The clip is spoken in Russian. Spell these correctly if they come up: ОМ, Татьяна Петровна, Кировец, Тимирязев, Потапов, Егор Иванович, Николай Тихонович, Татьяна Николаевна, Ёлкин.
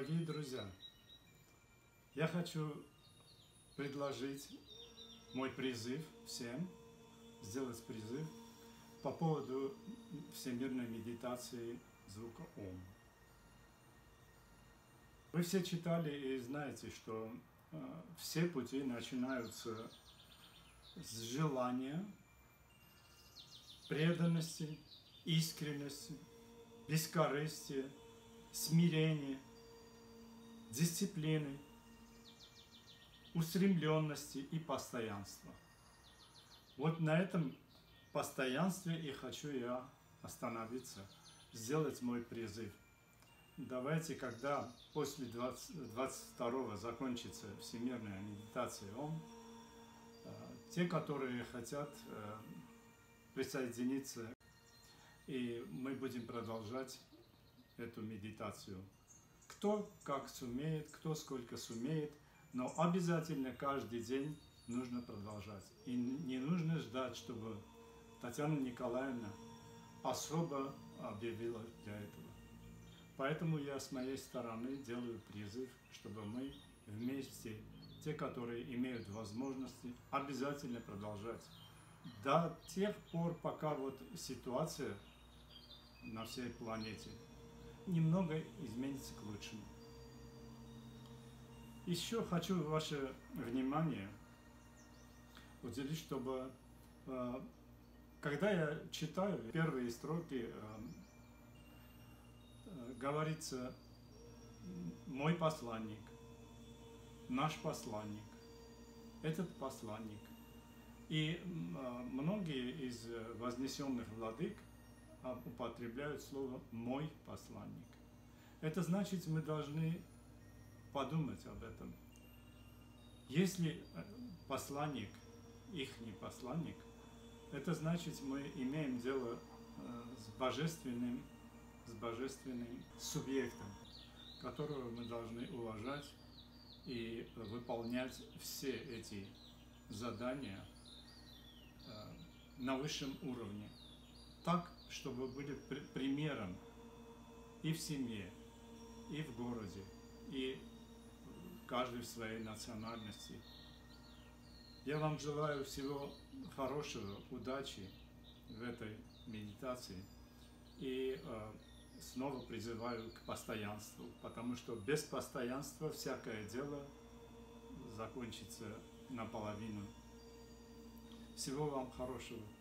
Дорогие друзья, я хочу предложить мой призыв всем, сделать призыв по поводу всемирной медитации звука ОМ. Вы все читали и знаете, что все пути начинаются с желания, преданности, искренности, бескорыстия, смирения, дисциплины, устремленности и постоянства. Вот на этом постоянстве и хочу я остановиться, сделать мой призыв. Давайте, когда после 22-го закончится всемирная медитация ОМ, те, которые хотят присоединиться, и мы будем продолжать эту медитацию. Кто как сумеет, кто сколько сумеет, но обязательно каждый день нужно продолжать. И не нужно ждать, чтобы Татьяна Николаевна особо объявила для этого. Поэтому я с моей стороны делаю призыв, чтобы мы вместе, те, которые имеют возможности, обязательно продолжать. До тех пор, пока вот ситуация на всей планете немного изменится к лучшему. Еще хочу ваше внимание уделить, чтобы, когда я читаю первые строки, говорится «мой посланник», «наш посланник», «этот посланник». И многие из вознесенных владык употребляют слово «мой посланник». Это значит, мы должны подумать об этом. Если посланник, ихний посланник, это значит, мы имеем дело с божественным субъектом, которого мы должны уважать и выполнять все эти задания на высшем уровне. Так, чтобы были примером и в семье, и в городе, и каждый в своей национальности. Я вам желаю всего хорошего, удачи в этой медитации и снова призываю к постоянству, потому что без постоянства всякое дело закончится наполовину. Всего вам хорошего.